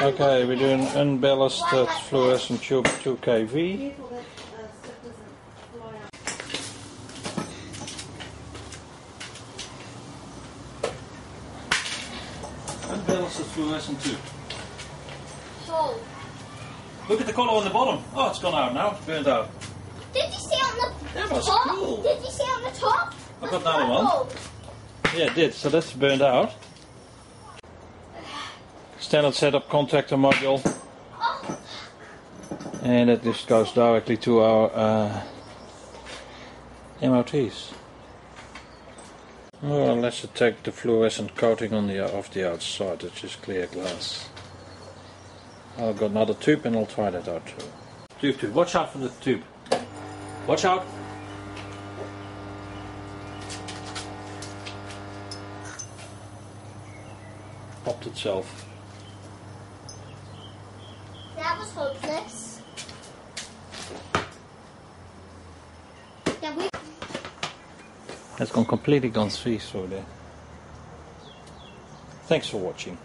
Okay, we do an unballasted fluorescent tube 2 kV. Unballasted fluorescent tube. Look at the colour on the bottom. Oh, it's gone out now. It's burnt out. Did you see on the top? That was cool. Did you see on the top? I've got another one. Yeah, it did. So that's burnt out. Standard setup contactor module, and it just goes directly to our MOTs. Well, let's attack the fluorescent coating on the off the outside, which is clear glass. I've got another tube, and I'll try that out too. Tube, watch out for the tube. Watch out. Popped itself. That was hopeless. Yeah, that's gone completely through there. Thanks for watching.